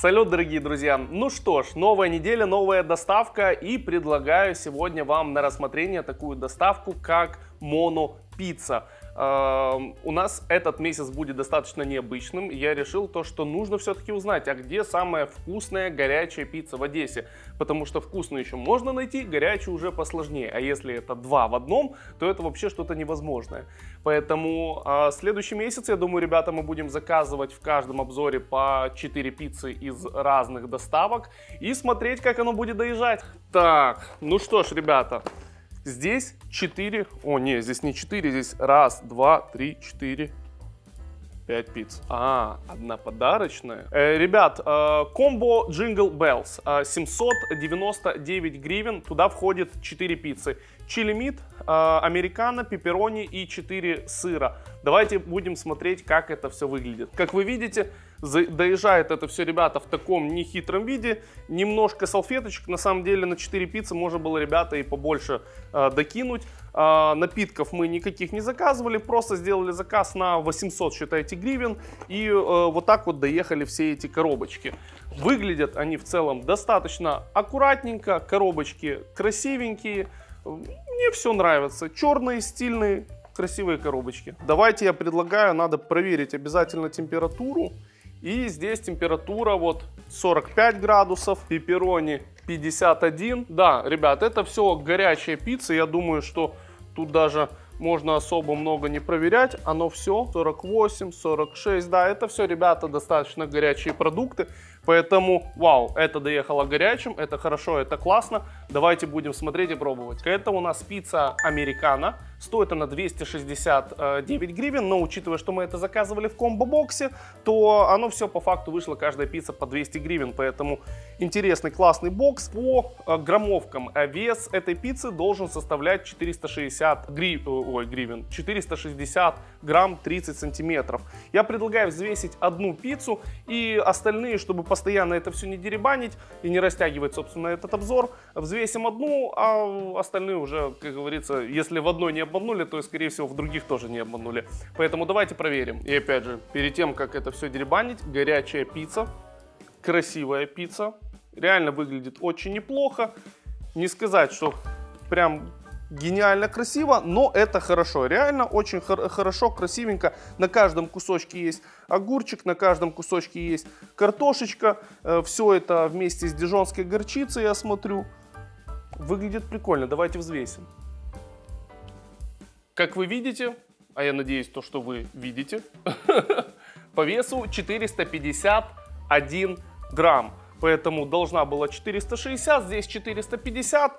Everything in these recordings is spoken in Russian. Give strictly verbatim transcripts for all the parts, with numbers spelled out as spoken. Салют, дорогие друзья! Ну что ж, новая неделя, новая доставка, и предлагаю сегодня вам на рассмотрение такую доставку, как Монопизza. У нас этот месяц будет достаточно необычным. Я решил то, что нужно все-таки узнать, а где самая вкусная горячая пицца в Одессе. Потому что вкусную еще можно найти, горячую уже посложнее. А если это два в одном, то это вообще что-то невозможное. Поэтому э, следующий месяц, я думаю, ребята, мы будем заказывать в каждом обзоре по четыре пиццы из разных доставок и смотреть, как оно будет доезжать. Так, ну что ж, ребята. Здесь четыре, о, не, здесь не четыре, здесь раз, два, три, четыре, пять пиц. А, одна подарочная. Э, ребят, э, комбо Jingle Bells, э, семьсот девяносто девять гривен, туда входит четыре пиццы. Чили мит, э, американо, пепперони и четыре сыра. Давайте будем смотреть, как это все выглядит. Как вы видите, доезжает это все, ребята, в таком нехитром виде. Немножко салфеточек. На самом деле на четыре пиццы можно было, ребята, и побольше э, докинуть. Э, напитков мы никаких не заказывали. Просто сделали заказ на восемьсот, считайте, гривен. И э, вот так вот доехали все эти коробочки. Выглядят они в целом достаточно аккуратненько. Коробочки красивенькие. Мне все нравится. Черные, стильные, красивые коробочки. Давайте я предлагаю, надо проверить обязательно температуру. И здесь температура вот сорок пять градусов, пепперони пятьдесят один. Да, ребят, это все горячая пицца. Я думаю, что тут даже можно особо много не проверять. Оно все сорок восемь, сорок шесть. Да, это все, ребята, достаточно горячие продукты. Поэтому, вау, это доехало горячим. Это хорошо, это классно. Давайте будем смотреть и пробовать. Это у нас пицца американо. Стоит она двести шестьдесят девять гривен, но учитывая, что мы это заказывали в комбо-боксе, то оно все по факту вышло, каждая пицца по двести гривен, поэтому интересный классный бокс. По граммовкам вес этой пиццы должен составлять четыреста шестьдесят гри... Ой, гривен, четыреста шестьдесят грамм тридцать сантиметров. Я предлагаю взвесить одну пиццу и остальные, чтобы постоянно это все не деребанить и не растягивать, собственно, этот обзор. Взвесим одну, а остальные уже, как говорится, если в одной не обманули, то, скорее всего, в других тоже не обманули. Поэтому давайте проверим. И опять же, перед тем, как это все деребанить, горячая пицца, красивая пицца. Реально выглядит очень неплохо. Не сказать, что прям гениально красиво, но это хорошо. Реально очень хор- хорошо, красивенько. На каждом кусочке есть огурчик, на каждом кусочке есть картошечка. Все это вместе с дижонской горчицей, я смотрю. Выглядит прикольно. Давайте взвесим. Как вы видите, а я надеюсь, то, что вы видите, по весу четыреста пятьдесят один грамм. Поэтому должна была четыреста шестьдесят, здесь четыреста пятьдесят.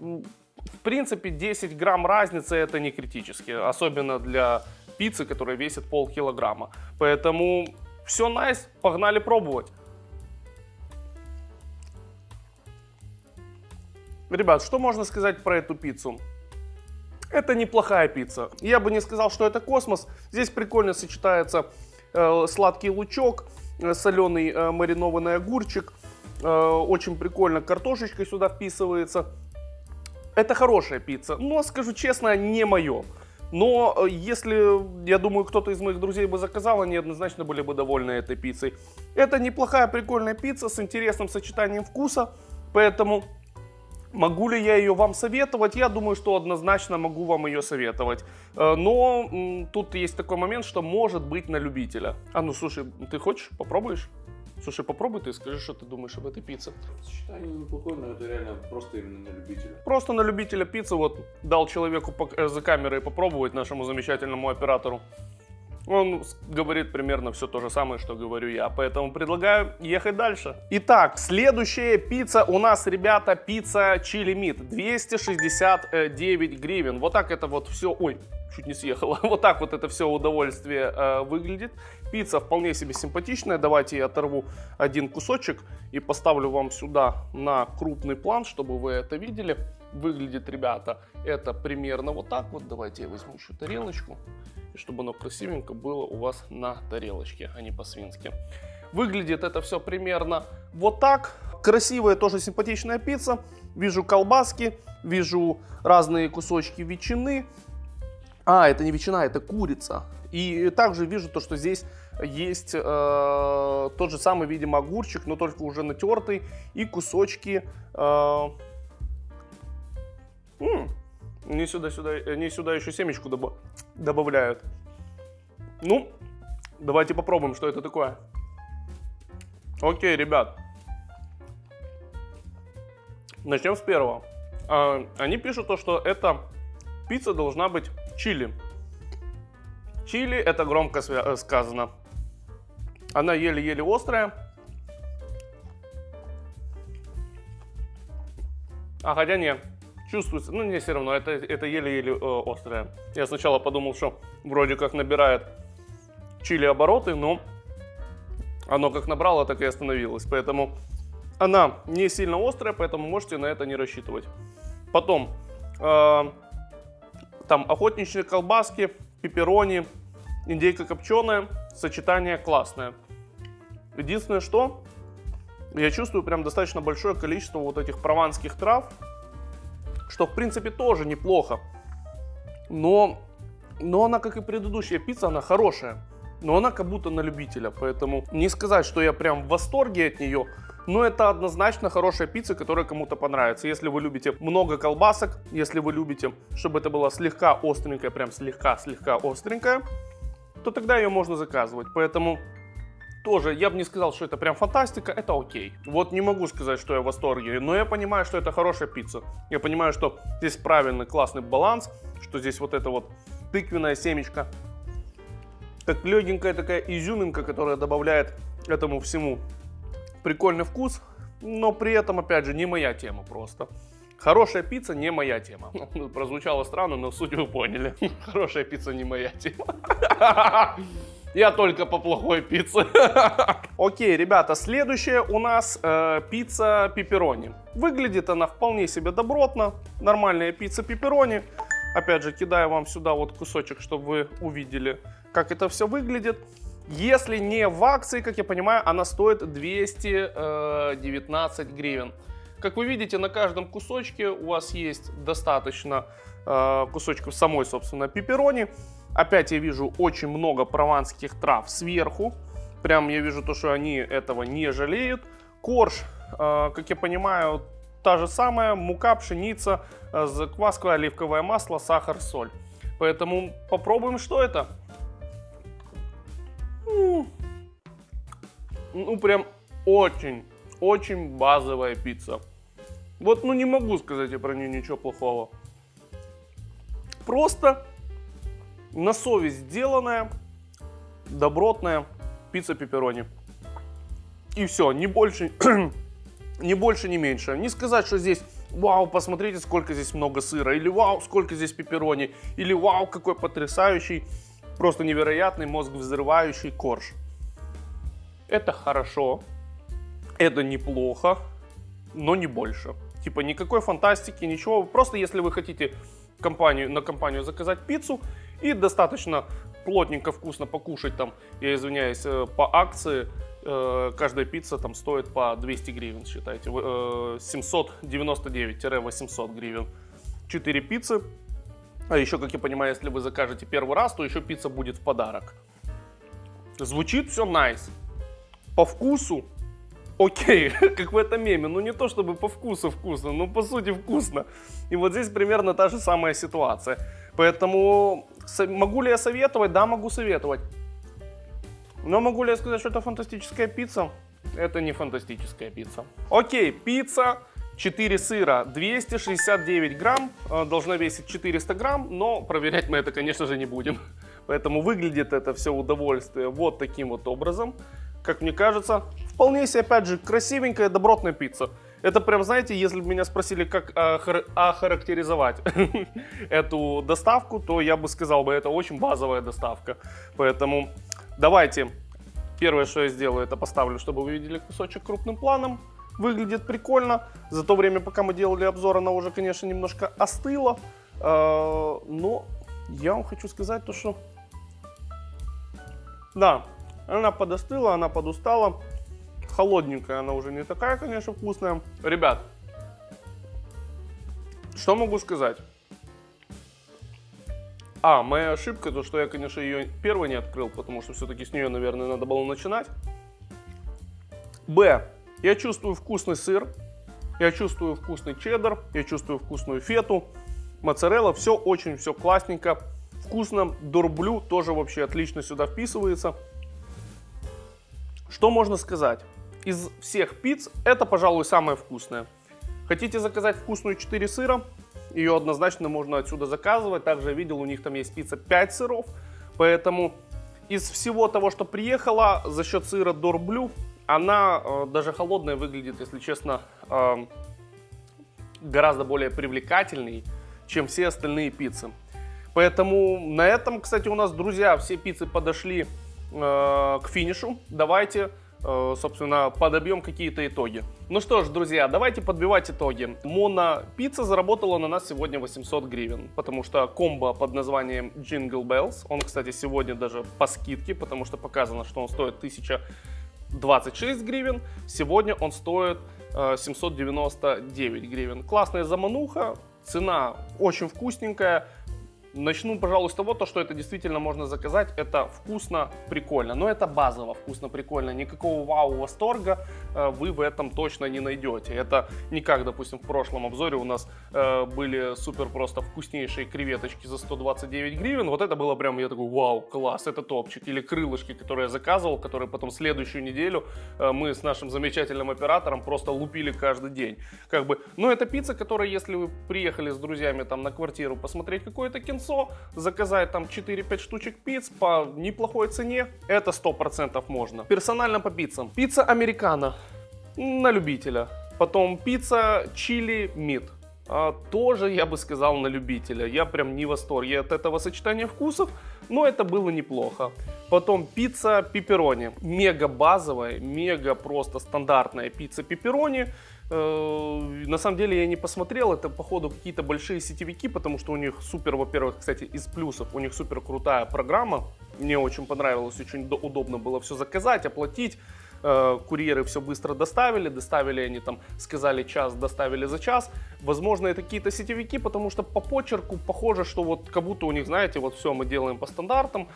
В принципе, десять грамм разницы это не критически, особенно для пиццы, которая весит полкилограмма. Поэтому все найс, погнали пробовать. Ребят, что можно сказать про эту пиццу? Это неплохая пицца. Я бы не сказал, что это космос. Здесь прикольно сочетается э, сладкий лучок, э, соленый э, маринованный огурчик. Э, очень прикольно картошечка сюда вписывается. Это хорошая пицца, но, скажу честно, не мое. Но если, я думаю, кто-то из моих друзей бы заказал, они однозначно были бы довольны этой пиццей. Это неплохая, прикольная пицца с интересным сочетанием вкуса, поэтому... Могу ли я ее вам советовать? Я думаю, что однозначно могу вам ее советовать. Но м, тут есть такой момент, что может быть на любителя. А ну, слушай, ты хочешь? Попробуешь? Слушай, попробуй ты, скажи, что ты думаешь об этой пицце. Сочетание неплохое, но это реально просто именно на любителя. Просто на любителя пиццы. Вот дал человеку за камерой попробовать, нашему замечательному оператору. Он говорит примерно все то же самое, что говорю я. Поэтому предлагаю ехать дальше. Итак, следующая пицца у нас, ребята, пицца чили мит. двести шестьдесят девять гривен. Вот так это вот все... Ой, чуть не съехало. Вот так вот это все удовольствие э, выглядит. Пицца вполне себе симпатичная. Давайте я оторву один кусочек и поставлю вам сюда на крупный план, чтобы вы это видели. Выглядит, ребята, это примерно вот так вот. Давайте я возьму еще тарелочку, чтобы оно красивенько было у вас на тарелочке, а не по-свински. Выглядит это все примерно вот так. Красивая, тоже симпатичная пицца. Вижу колбаски, вижу разные кусочки ветчины. А, это не ветчина, это курица. И также вижу то, что здесь есть э, тот же самый, видимо, огурчик, но только уже натертый, и кусочки... Э, м-м, не сюда, сюда, не сюда еще семечку добав- добавляют. Ну, давайте попробуем, что это такое. Окей, ребят. Начнем с первого. Э, они пишут то, что эта пицца должна быть чили. Чили, это громко сказано. Она еле-еле острая. А хотя не, чувствуется, ну не, все равно, это, это еле-еле э, острая. Я сначала подумал, что вроде как набирает чили обороты, но оно как набрало, так и остановилось. Поэтому она не сильно острая, поэтому можете на это не рассчитывать. Потом, э, там охотничьи колбаски, пепперони, индейка копченая, сочетание классное. Единственное, что я чувствую прям достаточно большое количество вот этих прованских трав, что в принципе тоже неплохо, но, но она, как и предыдущая пицца, она хорошая, но она как будто на любителя, поэтому не сказать, что я прям в восторге от нее, но это однозначно хорошая пицца, которая кому-то понравится. Если вы любите много колбасок, если вы любите, чтобы это была слегка остренькая, прям слегка-слегка остренькая, то тогда ее можно заказывать. Поэтому тоже я бы не сказал, что это прям фантастика, это окей. Вот не могу сказать, что я в восторге, но я понимаю, что это хорошая пицца. Я понимаю, что здесь правильный, классный баланс, что здесь вот это вот тыквенная семечка, как легенькая такая изюминка, которая добавляет этому всему прикольный вкус, но при этом, опять же, не моя тема просто. Хорошая пицца не моя тема. Прозвучало странно, но суть вы поняли. Хорошая пицца не моя тема. Я только по плохой пицце. Окей, ребята, следующая у нас э, пицца пепперони. Выглядит она вполне себе добротно. Нормальная пицца пепперони. Опять же, кидаю вам сюда вот кусочек, чтобы вы увидели, как это все выглядит. Если не в акции, как я понимаю, она стоит двести девятнадцать гривен. Как вы видите, на каждом кусочке у вас есть достаточно э, кусочков самой, собственно, пепперони. Опять я вижу очень много прованских трав сверху. Прям я вижу то, что они этого не жалеют. Корж, э, как я понимаю, та же самая. Мука, пшеница, э, закваска, оливковое масло, сахар, соль. Поэтому попробуем, что это. Ну, прям очень, очень базовая пицца. Вот, ну, не могу сказать я про нее ничего плохого. Просто на совесть сделанная, добротная пицца пепперони. И все, не больше, не больше, не меньше. Не сказать, что здесь, вау, посмотрите, сколько здесь много сыра. Или вау, сколько здесь пепперони. Или вау, какой потрясающий, просто невероятный, мозг взрывающий корж. Это хорошо, это неплохо, но не больше. Типа никакой фантастики, ничего. Просто если вы хотите компанию, на компанию заказать пиццу и достаточно плотненько, вкусно покушать, там, я извиняюсь, по акции, э, каждая пицца там стоит по двести гривен, считайте, э, семьсот девяносто девять — восемьсот гривен. четыре пиццы. А еще, как я понимаю, если вы закажете первый раз, то еще пицца будет в подарок. Звучит все nice. По вкусу, окей, как в этом меме, ну не то чтобы по вкусу вкусно, но по сути вкусно. И вот здесь примерно та же самая ситуация. Поэтому могу ли я советовать? Да, могу советовать. Но могу ли я сказать, что это фантастическая пицца? Это не фантастическая пицца. Окей, пицца четыре сыра, двести шестьдесят девять грамм, должна весить четыреста грамм, но проверять мы это, конечно же, не будем. Поэтому выглядит это все удовольствие вот таким вот образом. Как мне кажется, вполне себе, опять же, красивенькая, добротная пицца. Это прям, знаете, если бы меня спросили, как охарактеризовать эту доставку, то я бы сказал бы, это очень базовая доставка. Поэтому давайте, первое, что я сделаю, это поставлю, чтобы вы видели кусочек крупным планом. Выглядит прикольно. За то время, пока мы делали обзор, она уже, конечно, немножко остыла. Но я вам хочу сказать то, что... Да. Она подостыла, она подустала. Холодненькая она уже не такая, конечно, вкусная. Ребят, что могу сказать? А, моя ошибка, то что я, конечно, ее первой не открыл, потому что все-таки с нее, наверное, надо было начинать. Б. Я чувствую вкусный сыр, я чувствую вкусный чеддер, я чувствую вкусную фету, моцарелла, все очень, все классненько, вкусно, дурблю тоже вообще отлично сюда вписывается. Что можно сказать? Из всех пиц это, пожалуй, самая вкусная. Хотите заказать вкусную четыре сыра? Ее однозначно можно отсюда заказывать. Также я видел, у них там есть пицца пять сыров. Поэтому из всего того, что приехало, за счет сыра дорблю, она э, даже холодная выглядит, если честно, э, гораздо более привлекательной, чем все остальные пиццы. Поэтому на этом, кстати, у нас, друзья, все пиццы подошли э, к финишу. Давайте... собственно, подобьем какие-то итоги. Ну что ж, друзья, давайте подбивать итоги. Монопизza заработала на нас сегодня восемьсот гривен, потому что комбо под названием Jingle Bells, он, кстати, сегодня даже по скидке, потому что показано, что он стоит тысяча двадцать шесть гривен, сегодня он стоит семьсот девяносто девять гривен. Классная замануха, цена очень вкусненькая. Начну, пожалуй, с того, то, что это действительно можно заказать. Это вкусно, прикольно. Но это базово вкусно, прикольно. Никакого вау-восторга вы в этом точно не найдете. Это не как, допустим, в прошлом обзоре у нас э, были супер просто вкуснейшие креветочки за сто двадцать девять гривен. Вот это было прям, я такой, вау, класс, это топчик. Или крылышки, которые я заказывал, которые потом следующую неделю э, мы с нашим замечательным оператором просто лупили каждый день. Как бы, ну, это пицца, которая, если вы приехали с друзьями там на квартиру посмотреть какое-то кино, заказать там четыре-пять штучек пиц по неплохой цене, это сто процентов можно. Персонально по пиццам. Пицца американо на любителя. Потом пицца чили мид. А, тоже, я бы сказал, на любителя. Я прям не в восторге от этого сочетания вкусов, но это было неплохо. Потом пицца пепперони. Мега базовая, мега просто стандартная пицца пепперони. На самом деле я не посмотрел, это походу какие-то большие сетевики, потому что у них супер, во-первых, кстати, из плюсов, у них супер крутая программа, мне очень понравилось, очень удобно было все заказать, оплатить, курьеры все быстро доставили, доставили они там, сказали час, доставили за час, возможно, это какие-то сетевики, потому что по почерку похоже, что вот как будто у них, знаете, вот все мы делаем по стандартам,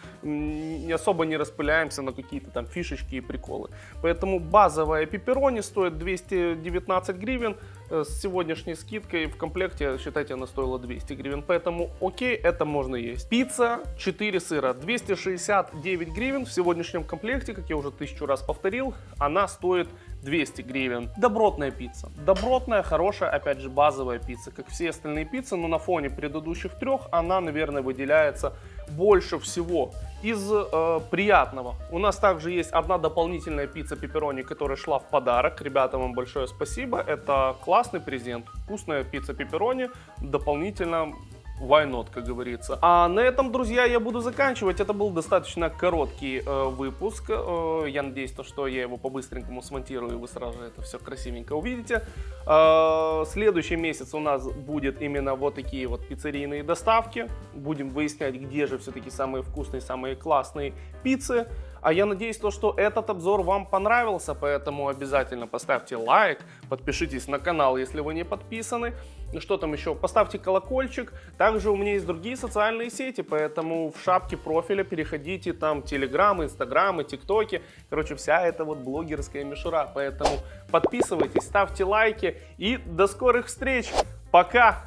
особо не распыляемся на какие-то там фишечки и приколы. Поэтому базовая пепперони стоит двести девятнадцать гривен, с сегодняшней скидкой в комплекте, считайте, она стоила двести гривен, поэтому окей, это можно есть. Пицца четыре сыра, двести шестьдесят девять гривен, в сегодняшнем комплекте, как я уже тысячу раз повторил, она стоит двести гривен. Добротная пицца, добротная, хорошая, опять же, базовая пицца, как все остальные пиццы, но на фоне предыдущих трех она, наверное, выделяется больше всего. Из э, приятного у нас также есть одна дополнительная пицца пепперони, которая шла в подарок. Ребятам вам большое спасибо, это классный презент, вкусная пицца пепперони, дополнительно why not, как говорится. А на этом, друзья, я буду заканчивать. Это был достаточно короткий э, выпуск. Э, я надеюсь, то, что я его по-быстренькому смонтирую, и вы сразу же это все красивенько увидите. Э, следующий месяц у нас будет именно вот такие вот пиццерийные доставки. Будем выяснять, где же все-таки самые вкусные, самые классные пиццы. А я надеюсь, то, что этот обзор вам понравился, поэтому обязательно поставьте лайк, подпишитесь на канал, если вы не подписаны. Что там еще? Поставьте колокольчик. Также у меня есть другие социальные сети, поэтому в шапке профиля переходите, там телеграммы, инстаграмы, тиктоки. Короче, вся эта вот блогерская мишура. Поэтому подписывайтесь, ставьте лайки и до скорых встреч. Пока!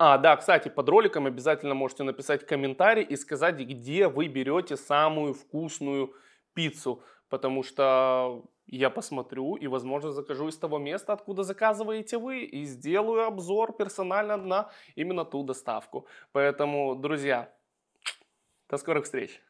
А, да, кстати, под роликом обязательно можете написать комментарий и сказать, где вы берете самую вкусную пиццу, потому что я посмотрю и, возможно, закажу из того места, откуда заказываете вы, и сделаю обзор персонально на именно ту доставку. Поэтому, друзья, до скорых встреч!